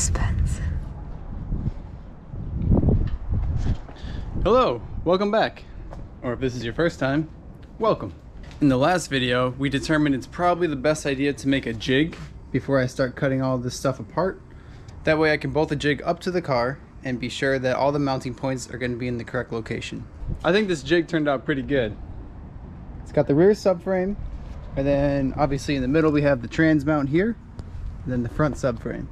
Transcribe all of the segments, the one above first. Suspense. Hello, welcome back. Or if this is your first time, welcome. In the last video, we determined it's probably the best idea to make a jig before I start cutting all this stuff apart. That way I can bolt the jig up to the car and be sure that all the mounting points are going to be in the correct location. I think this jig turned out pretty good. It's got the rear subframe, and then obviously in the middle we have the trans mount here, and then the front subframe.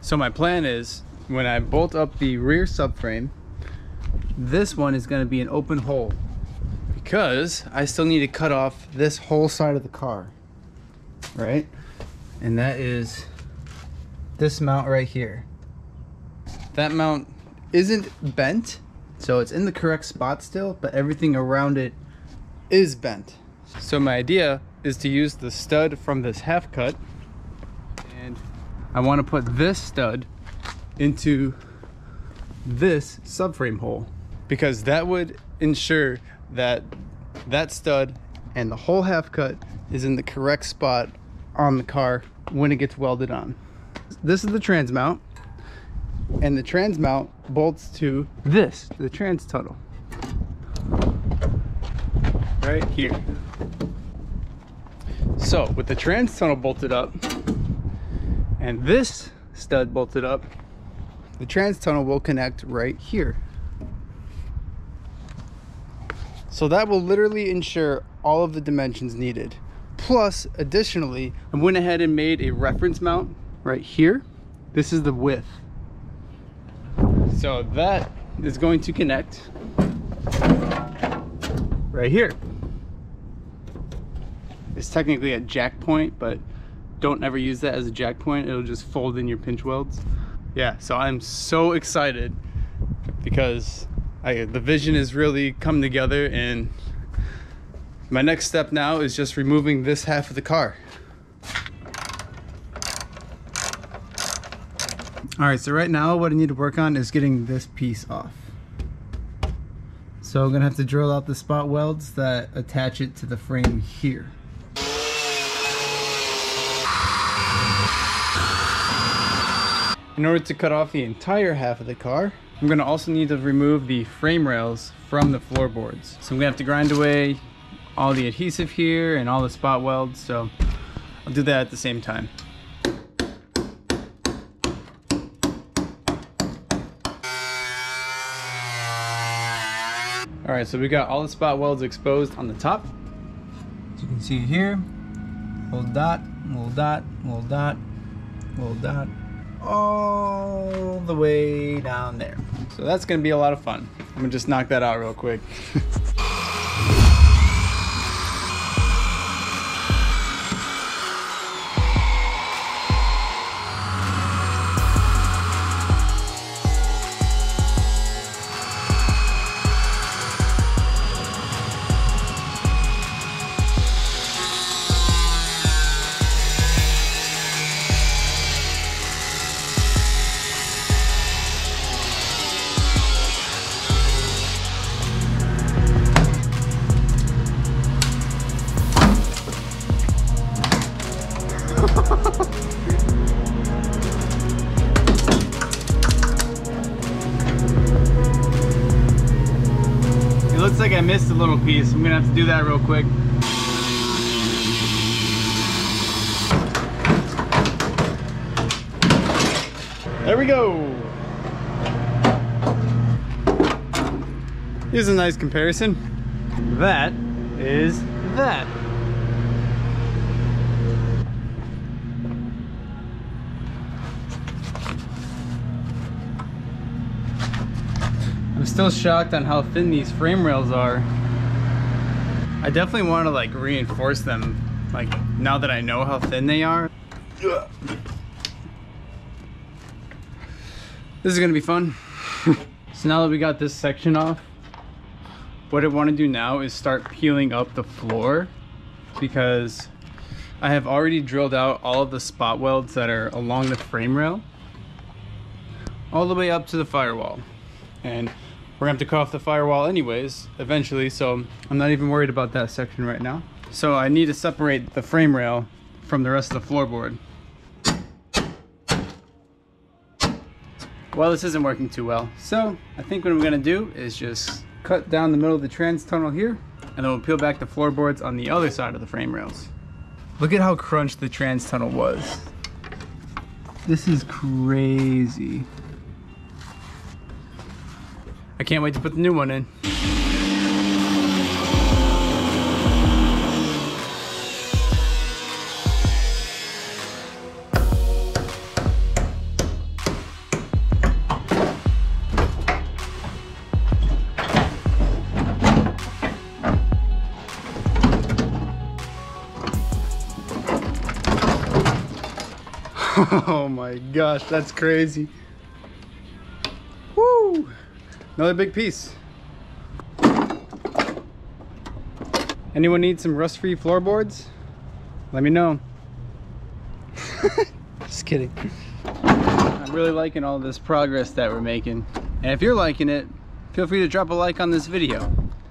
So my plan is, when I bolt up the rear subframe, this one is going to be an open hole because I still need to cut off this whole side of the car, right? And that is this mount right here. That mount isn't bent, so it's in the correct spot still, but everything around it is bent. So my idea is to use the stud from this half cut, and I want to put this stud into this subframe hole because that would ensure that that stud and the whole half cut is in the correct spot on the car when it gets welded on. This is the trans mount, and the trans mount bolts to this, the trans tunnel, right here. So with the trans tunnel bolted up and this stud bolted up, the trans tunnel will connect right here. So that will literally ensure all of the dimensions needed. Plus, additionally, I went ahead and made a reference mount right here. This is the width. So that is going to connect right here. It's technically a jack point, but don't ever use that as a jack point. It'll just fold in your pinch welds. Yeah, so I'm so excited because the vision has really come together, and my next step now is just removing this half of the car. All right, so right now what I need to work on is getting this piece off. So I'm gonna have to drill out the spot welds that attach it to the frame here. In order to cut off the entire half of the car, I'm going to also need to remove the frame rails from the floorboards. So I'm going to have to grind away all the adhesive here and all the spot welds, so I'll do that at the same time. Alright, so we got all the spot welds exposed on the top. As you can see here, little dot, little dot, little dot, little dot, all the way down there. So that's gonna be a lot of fun. I'm gonna just knock that out real quick. Looks like I missed a little piece. I'm gonna have to do that real quick. There we go. Here's a nice comparison. That is that. I'm still shocked on how thin these frame rails are. I definitely want to like reinforce them, like now that I know how thin they are. This is gonna be fun. So now that we got this section off, what I want to do now is start peeling up the floor, because I have already drilled out all of the spot welds that are along the frame rail all the way up to the firewall, and we're gonna have to cut off the firewall anyways eventually, so I'm not even worried about that section right now. So I need to separate the frame rail from the rest of the floorboard. Well, this isn't working too well. So I think what we're gonna do is just cut down the middle of the trans tunnel here, and then we'll peel back the floorboards on the other side of the frame rails. Look at how crunched the trans tunnel was. This is crazy. I can't wait to put the new one in. Oh my gosh, that's crazy. Woo! Another big piece. Anyone need some rust-free floorboards? Let me know. Just kidding. I'm really liking all this progress that we're making. And if you're liking it, feel free to drop a like on this video.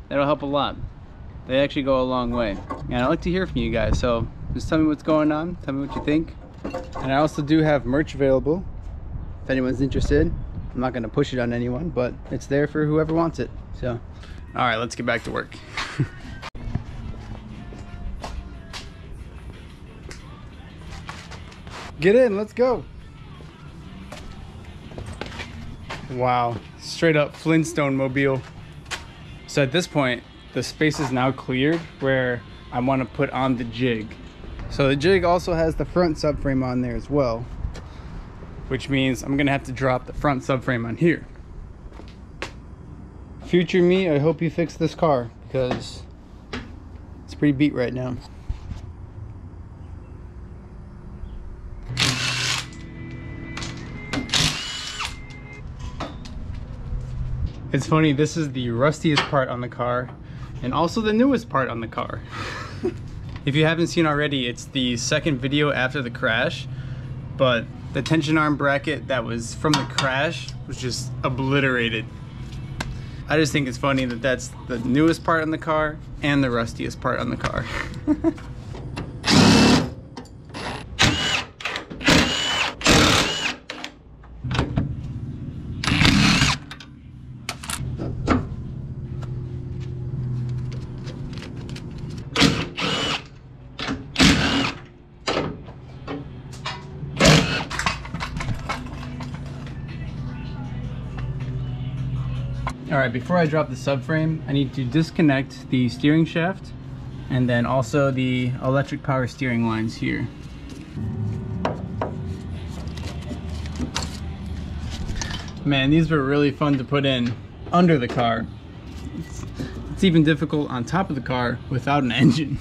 That'll help a lot. They actually go a long way. And I'd like to hear from you guys, so just tell me what's going on. Tell me what you think. And I also do have merch available if anyone's interested. I'm not going to push it on anyone, but it's there for whoever wants it. So, all right, let's get back to work. Get in, let's go. Wow, straight up Flintstone mobile. So at this point, the space is now cleared where I want to put on the jig. So the jig also has the front subframe on there as well, which means I'm gonna have to drop the front subframe on here. Future me, I hope you fix this car because it's pretty beat right now. It's funny, this is the rustiest part on the car and also the newest part on the car. If you haven't seen already, it's the second video after the crash, but the tension arm bracket that was from the crash was just obliterated. I just think it's funny that that's the newest part on the car and the rustiest part on the car. Alright, before I drop the subframe, I need to disconnect the steering shaft and then also the electric power steering lines here. Man, these were really fun to put in under the car. It's even difficult on top of the car without an engine.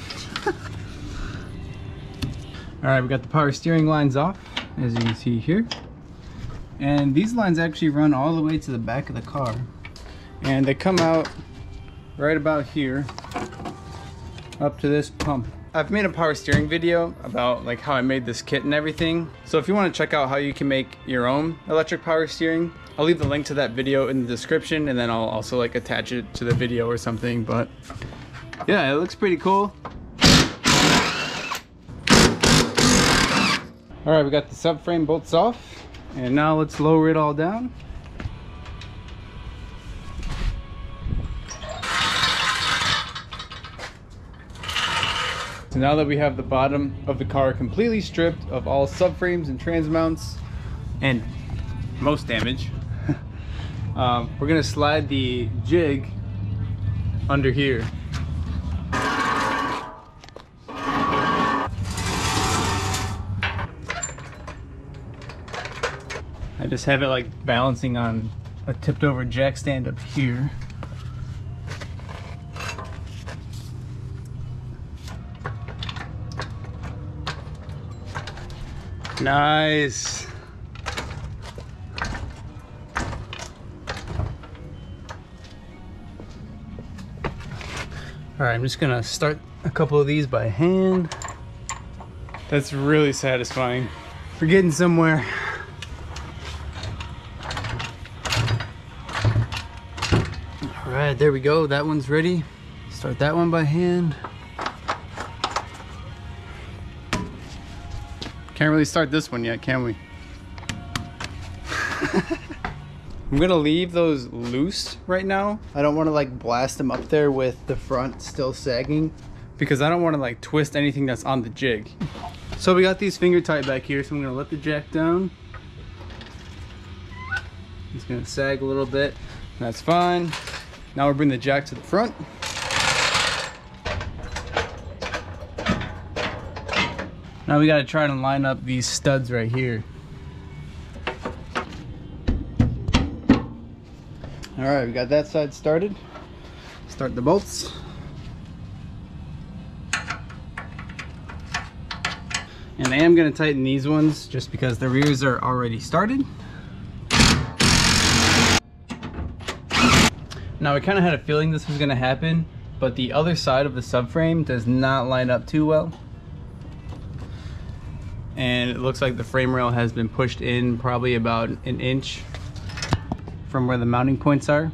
Alright, we got the power steering lines off, as you can see here. And these lines actually run all the way to the back of the car. And they come out right about here up to this pump. I've made a power steering video about like how I made this kit and everything. So if you want to check out how you can make your own electric power steering, I'll leave the link to that video in the description, and then I'll also like attach it to the video or something. But yeah, it looks pretty cool. All right, we got the subframe bolts off, and now let's lower it all down. So now that we have the bottom of the car completely stripped of all subframes and trans mounts and most damage, we're gonna slide the jig under here. I just have it like balancing on a tipped over jack stand up here. Nice. Alright, I'm just gonna start a couple of these by hand. That's really satisfying. We're getting somewhere. Alright, there we go. That one's ready. Start that one by hand. Can't really start this one yet, can we? I'm gonna leave those loose right now. I don't want to like blast them up there with the front still sagging, because I don't want to like twist anything that's on the jig. So we got these finger tight back here, so I'm gonna let the jack down. It's gonna sag a little bit, that's fine. Now we'll bring the jack to the front. Now we gotta try and line up these studs right here. All right, we got that side started. Start the bolts. And I am gonna tighten these ones just because the rears are already started. Now I kind of had a feeling this was gonna happen, but the other side of the subframe does not line up too well. And it looks like the frame rail has been pushed in probably about an inch from where the mounting points are.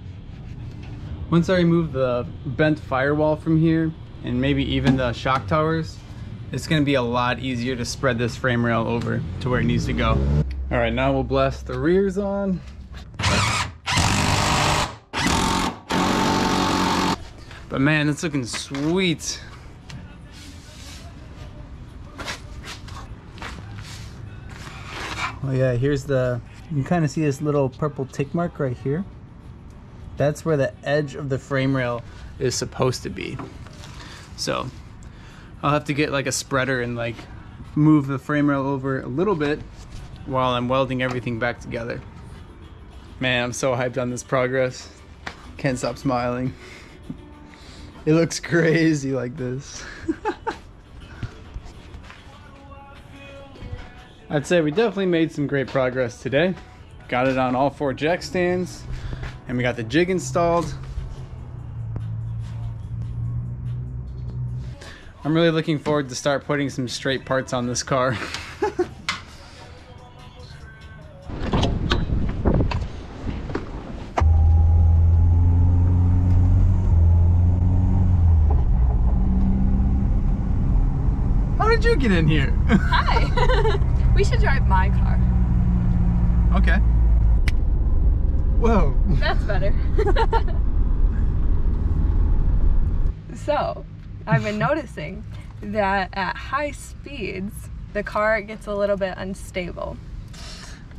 Once I remove the bent firewall from here, and maybe even the shock towers, it's gonna be a lot easier to spread this frame rail over to where it needs to go. All right, now we'll blast the rears on. But man, that's looking sweet. Oh yeah, here's the, you can kind of see this little purple tick mark right here. That's where the edge of the frame rail is supposed to be. So I'll have to get like a spreader and like move the frame rail over a little bit while I'm welding everything back together. Man, I'm so hyped on this progress. Can't stop smiling. It looks crazy like this. I'd say we definitely made some great progress today. Got it on all four jack stands, and we got the jig installed. I'm really looking forward to start putting some straight parts on this car. How did you get in here? Hi. We should drive my car. Okay. Whoa. That's better. So, I've been noticing that at high speeds, the car gets a little bit unstable.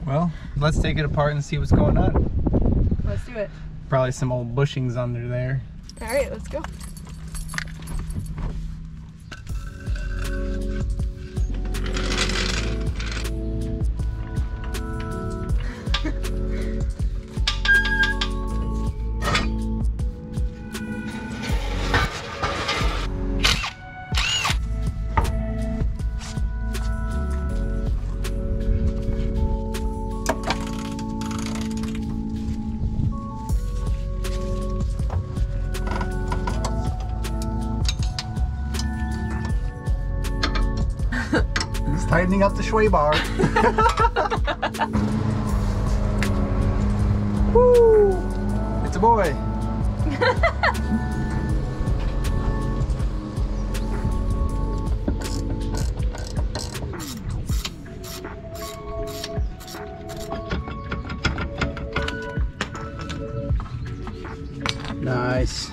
Well, let's take it apart and see what's going on. Let's do it. Probably some old bushings under there. All right, let's go. Tightening up the sway bar. Woo! It's a boy. Nice.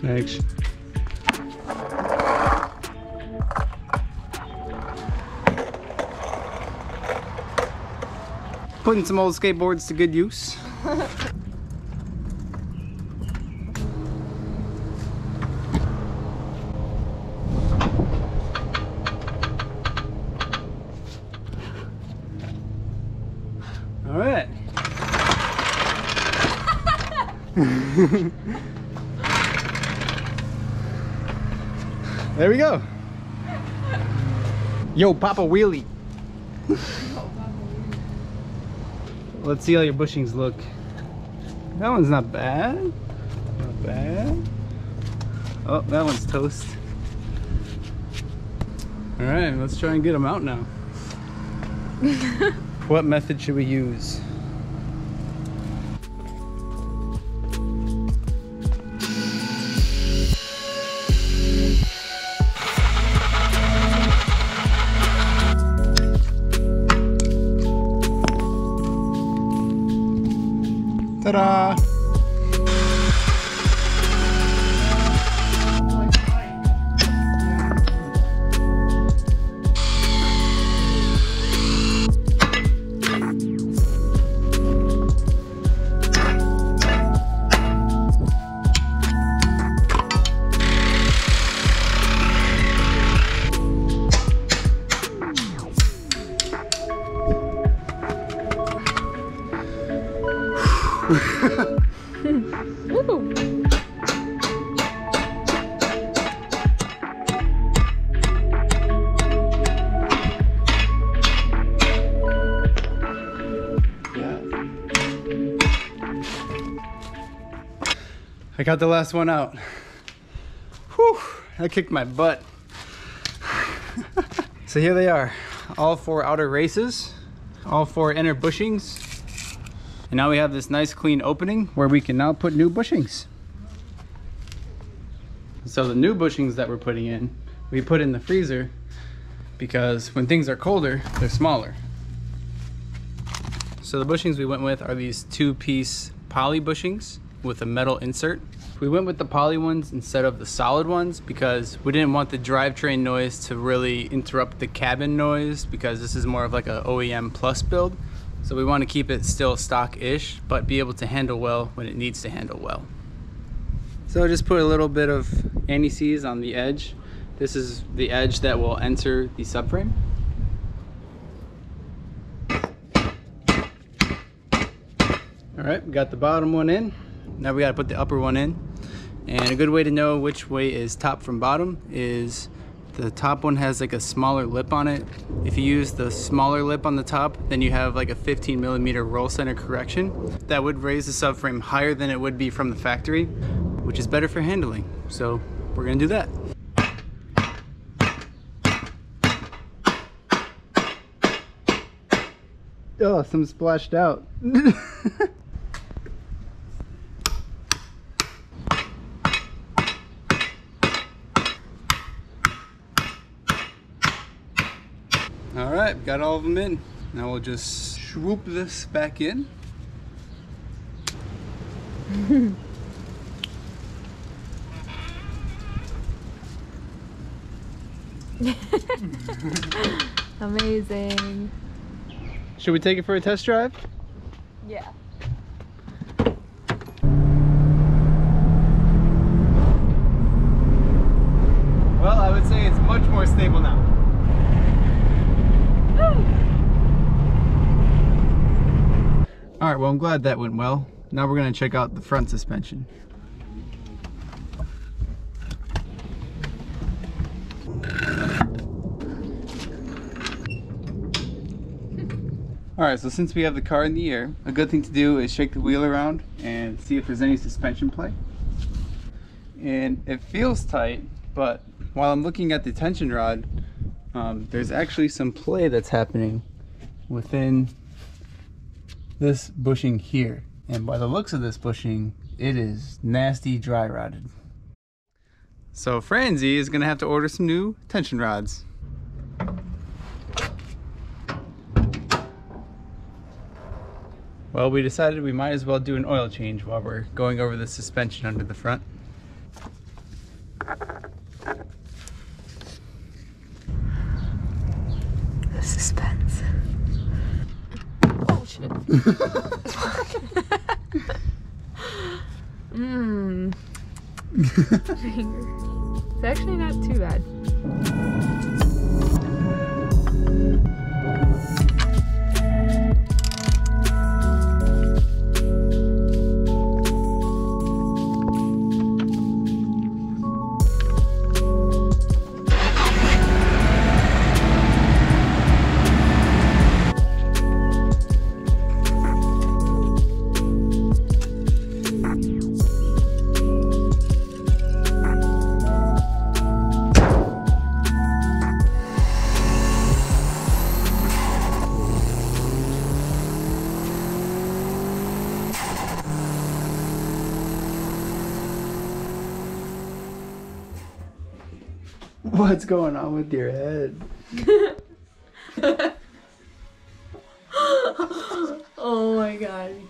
Thanks. Putting some old skateboards to good use. All right. There we go. Yo, Papa Wheelie. Let's see how your bushings look. That one's not bad. Not bad. Oh, that one's toast. All right, let's try and get them out now. What method should we use? Ta-da! Ooh. Yeah. I got the last one out. Whew, that kicked my butt. So here they are, all four outer races, all four inner bushings. And now we have this nice clean opening where we can now put new bushings. So the new bushings that we're putting in, we put in the freezer because when things are colder, they're smaller. So the bushings we went with are these 2-piece poly bushings with a metal insert. We went with the poly ones instead of the solid ones because we didn't want the drivetrain noise to really interrupt the cabin noise, because this is more of like an OEM plus build. So we want to keep it still stock-ish, but be able to handle well when it needs to handle well. So I just put a little bit of anti-seize on the edge. This is the edge that will enter the subframe. All right, we got the bottom one in. Now we got to put the upper one in. And a good way to know which way is top from bottom is the top one has like a smaller lip on it. If you use the smaller lip on the top, then you have like a 15mm roll center correction. That would raise the subframe higher than it would be from the factory, which is better for handling. So we're gonna do that. Oh, some splashed out. All right, got all of them in. Now we'll just swoop this back in. Amazing. Should we take it for a test drive? Yeah. Well, I would say it's much more stable now. All right, well, I'm glad that went well. Now we're going to check out the front suspension. All right, so since we have the car in the air, a good thing to do is shake the wheel around and see if there's any suspension play. And it feels tight, but while I'm looking at the tension rod, there's actually some play that's happening within this bushing here, and by the looks of this bushing, it is nasty dry rotted. So Franzy is gonna have to order some new tension rods. Well, we decided we might as well do an oil change while we're going over the suspension under the front. The suspense. Mmm. It's actually not too bad. What's going on with your head?